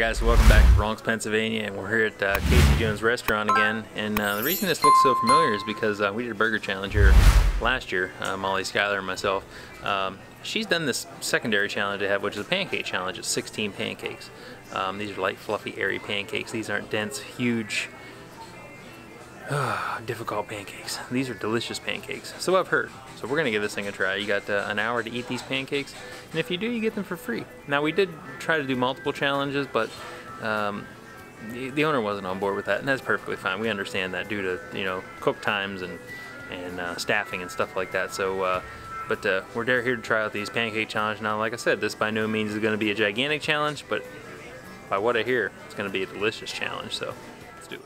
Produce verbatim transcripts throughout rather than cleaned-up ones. guys, welcome back to Ronks, Pennsylvania, and we're here at uh, Casey Jones Restaurant again. And uh, the reason this looks so familiar is because uh, we did a burger challenge here last year, uh, Molly Schuyler and myself. Um, she's done this secondary challenge they have, which is a pancake challenge. It's sixteen pancakes. Um, these are light, fluffy, airy pancakes. These aren't dense, huge, uh, difficult pancakes. These are delicious pancakes. So I've heard. So we're gonna give this thing a try. You got uh, an hour to eat these pancakes, and if you do, you get them for free. Now, we did try to do multiple challenges, but um, the, the owner wasn't on board with that, and that's perfectly fine. We understand that due to, you know, cook times and and uh, staffing and stuff like that. So, uh, but uh, we're here to try out these pancake challenge. Now, like I said, this by no means is going to be a gigantic challenge, but by what I hear, it's going to be a delicious challenge. So, let's do it.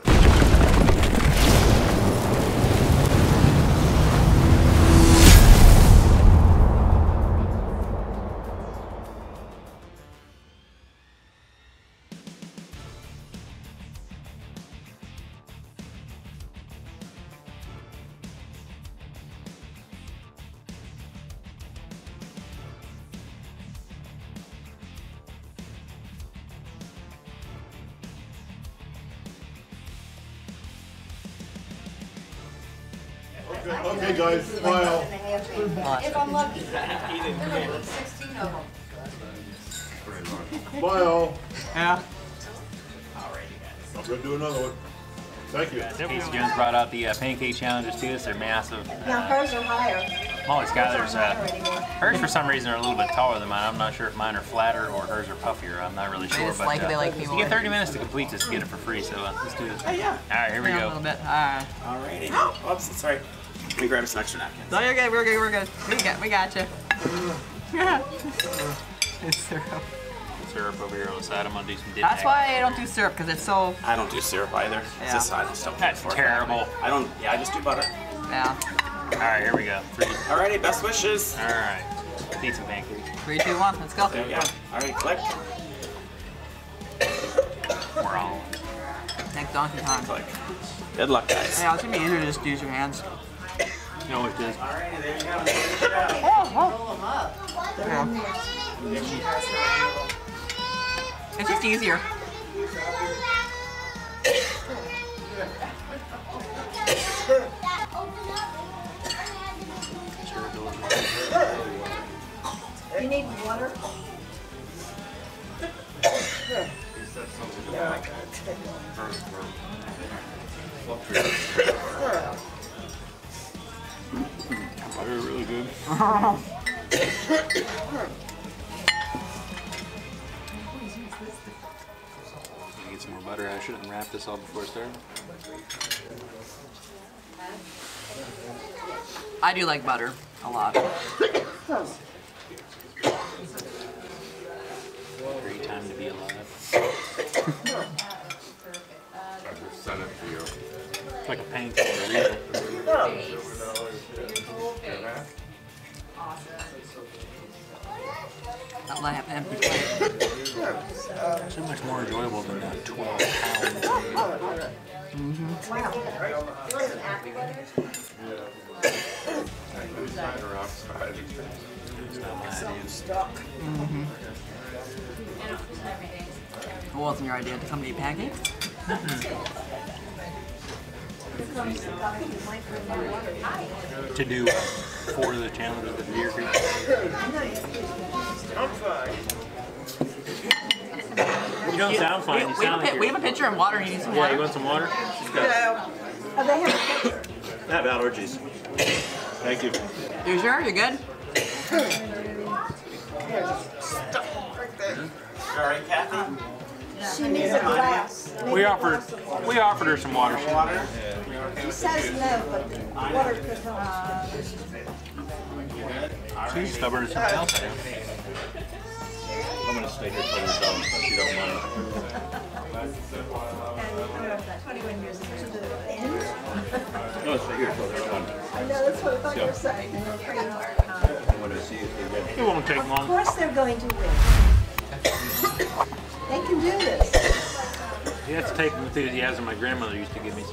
Okay, guys, smile. If I'm lucky, there's sixteen of them. Smile. Yeah. Alrighty, guys. We're gonna do another one. Thank you. Casey Jones brought out the uh, pancake challenges to us. They're massive. Uh, now hers are higher. Molly Schuyler's. Uh, hers for some reason are a little bit taller than mine. I'm not sure if mine are flatter or hers are puffier. I'm not really sure. It's like uh, they like people. You get thirty minutes to complete this to get it for free. So uh, let's do this. Oh, yeah. All right, here we go. A little bit. All right. Alrighty. Oops, sorry. Let me grab us an extra napkin. No, you're good, we're good, we're good. We got, we got you. It's syrup. Syrup over here on the side. I'm going to do some dip. That's why I don't do syrup, because it's so... I don't do syrup either. Yeah. It's this side of stuff. That's terrible. I don't... Yeah, I just do butter. Yeah. All right, here we go. Three. All righty, best wishes. All right. Let's eat some pancakes. Three, two, one. Let's go. There we go. All right, click. We're all... Like Donkey Kong. Click. Good luck, guys. Yeah, it's going to be easier to just use your hands. No, it does. Alrighty, there you go. Oh, oh. Yeah. It's just easier. You need water? They're really good. Oh. Gonna get some more butter. I shouldn't wrap this all before it started. I do like butter a lot. Great time to be alive. I just sent it to you. It's like a pancake. That lap empty plate. So much more enjoyable than that twelve pound. Mm-hmm. Wow. Mm-hmm. It wasn't your idea to come to eat pancakes? Mm-hmm. To do uh, four of the challenges of the Deer Creek. I'm fine. You don't sound fine. You we, sound we, like we have a pitcher and water. You need some water. Yeah, you want some water? Yeah. Oh, they have a pitcher. I have allergies. Thank you. You sure? You good? Stuff right there. All right, Kathy. She needs a glass. Maybe we offered, glass we offered her some water. water. She says no, but the water could help. Uh, She's stubborn as hell. I'm going to stay here for the dog so she don't mind. And I'm about twenty-one years old. No, it's right here for the dog. I know, that's what I thought you were saying. It won't take long. Of course they're going to win. They can do this. You have to take the enthusiasm my grandmother used to give me.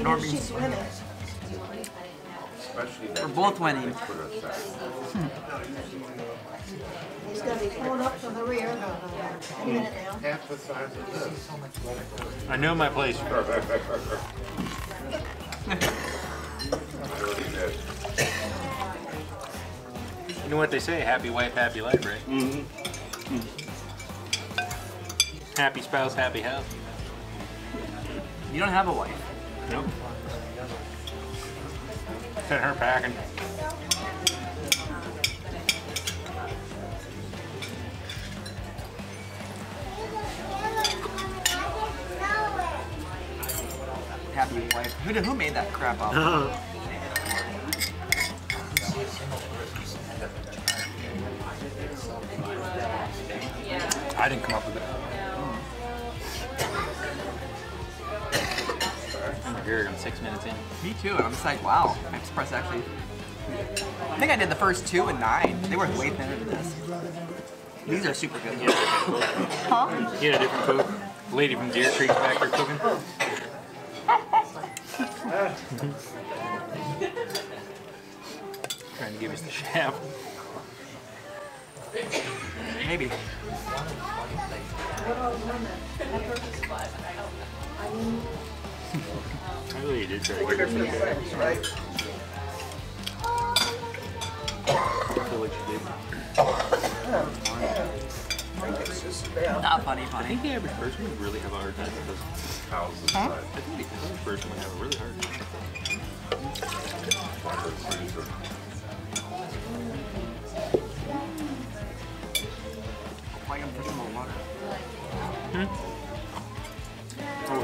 Normie's she's winning. We're both winning. Hmm. He's going to be pulling up from the rear in a minute now. Half the size of this. I know my place. You know what they say, happy wife, happy life, right? Mm-hmm. Mm. Happy spouse, happy house. You don't have a wife. Nope. Sent her packing. Happy wife. Who, who made that crap up? Uh-huh. I didn't come up with it. I'm good. I'm six minutes in. Me too. I'm just like, wow. I'm surprised actually. I think I did the first two and nine. They were way thinner than this. These are super good. Yeah, huh? Yeah, different cook. Lady from Deer Creek's back there cooking. Trying to give us the shaft. Maybe. I really did try to get rid of that. I feel like you did. Not funny, funny. I think the average person would really have a hard time with those houses. Huh? I think the average person would have a really hard time. I'm putting more water. Hmm? Oh.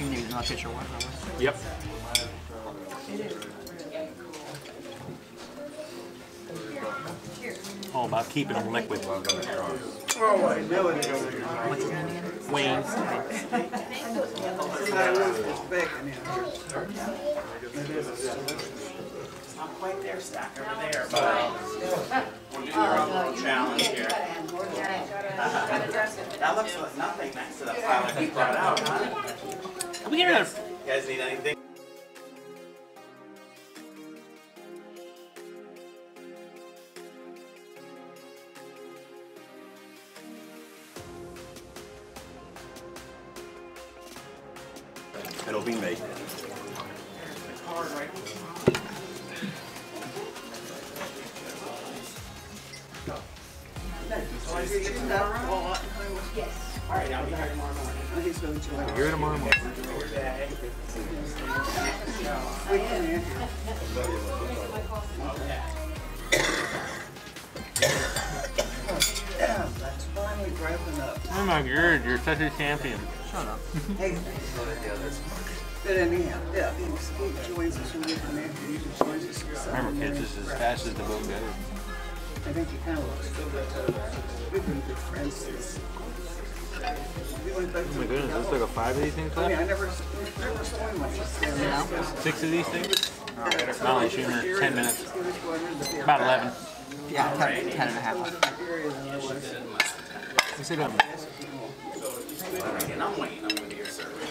You need not get your water away. Yep. All about keeping them liquid. Oh, I know it over here. What's his name again? Wayne. Not quite there, stack over there, but we're doing our own little challenge here. That looks like nothing next to the pile that you brought out, huh? We here. You guys need anything? It'll be me. Yes. All right, I'll be here tomorrow morning. I'll be here tomorrow morning. That's finally wrapping up. Oh my God, you're such a champion. Shut up. Hey, but anyhow, yeah, I think Steve joins us when we come after you. Remember, kids, this is as fast as the boat goes. I think you kind of looks good. We've been good friends. Oh my goodness, there's like a five of these things left? I mean, I never, never saw him like this. Yeah. Six of these things? Right. Molly Schuyler, ten minutes. About eleven. Yeah, ten, ten and a half. We sit down. I'm waiting. I'm with your server here.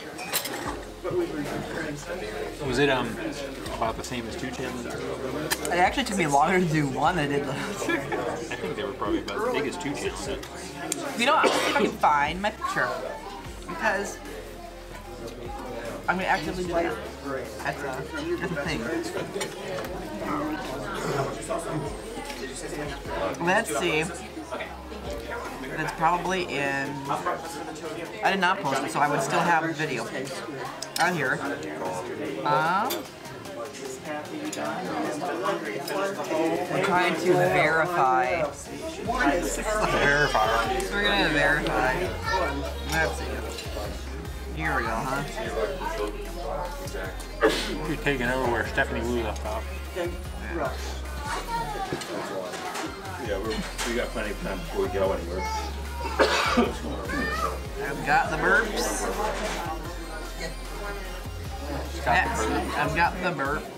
Was it um about the same as two challenges? It actually took me longer to do one than I did the other. I think they were probably about as big as two challenges. You know, I'm going to see if I can find my picture, because I'm going to actively play it. That's a, that's a thing. Let's see. That's probably in... I did not post it, so I would still have the video out here. Um... We're trying to verify. Verify. So we're gonna verify. Let's see. Here we go, huh? You're taking over where Stephanie Wu left off. Yeah, we're, we got plenty of time before we go anywhere. I've got the burps. Yes, I've got the burps.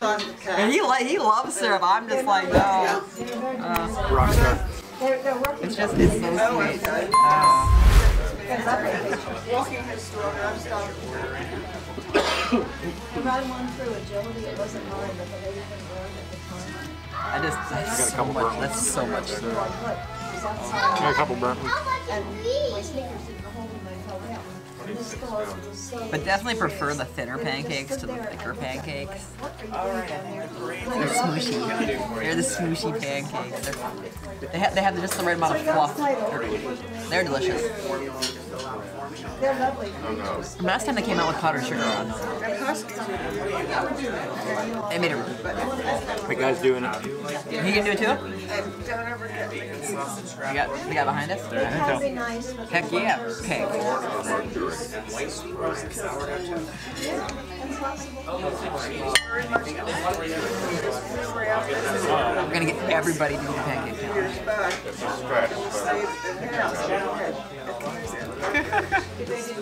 And he he loves syrup. I'm just like, no. Uh, it's just it's so sweet. Walking his store, I'm stopped. I ran one through agility. It wasn't hard, but the lady didn't learn at the time. I just that's so much. That's so much syrup. Got a couple burnt ones. But definitely prefer the thinner pancakes to the thicker pancakes. They're smooshy. They're the smooshy pancakes. They're, they have they have just the right amount of fluff. They're, they're delicious. Last time they came out with powdered sugar on them. They made it. The guy's doing it. He can do it too. We got we got behind us. Heck yeah, pig. We're gonna get everybody doing the pancake challenge.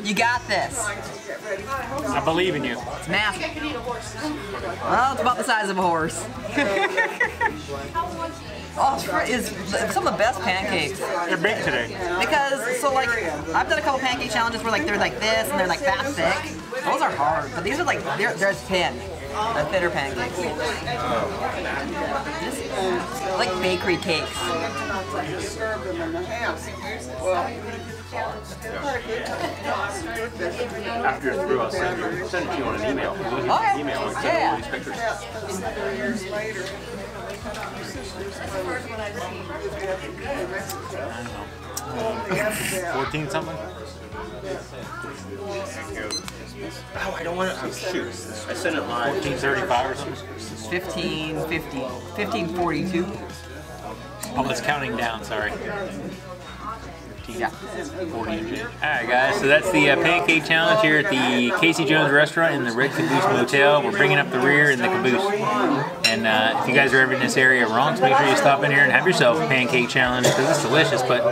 You got this. I believe in you. It's massive. Well, it's about the size of a horse. Oh, it's, it's some of the best pancakes. They're big today. Because, so like, I've done a couple pancake challenges where like they're like this and they're like that thick. Those are hard, but these are like, they're, they're thin. They're thinner pancakes. Just like bakery cakes. After you're through, I'll send you, send it to you on an email. Okay. Email yeah. All these pictures. fourteen something? Oh, I don't want to. Oh, shoot. I sent it live. fourteen thirty-five or something? fifteen fifty. fifteen forty-two. Oh, it's counting down, sorry. Yeah. Alright guys, so that's the uh, pancake challenge here at the Casey Jones Restaurant in the Red Caboose Motel. We're bringing up the rear in the caboose. And uh, if you guys are ever in this area, Ronks, make sure you stop in here and have yourself a pancake challenge because it's delicious, but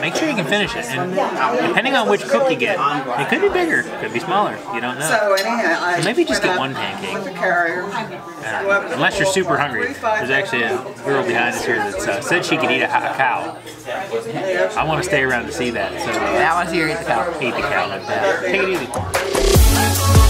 make sure you can finish it. And depending on which cook you get, it could be bigger, could be smaller, you don't know. So anyhow, maybe just get one pancake. Uh, unless you're super hungry. There's actually a girl behind us here that uh, said she could eat a cow. I want to stay around to see that. So, uh, I want to see her eat the cow. Eat the cow like that. Take it easy.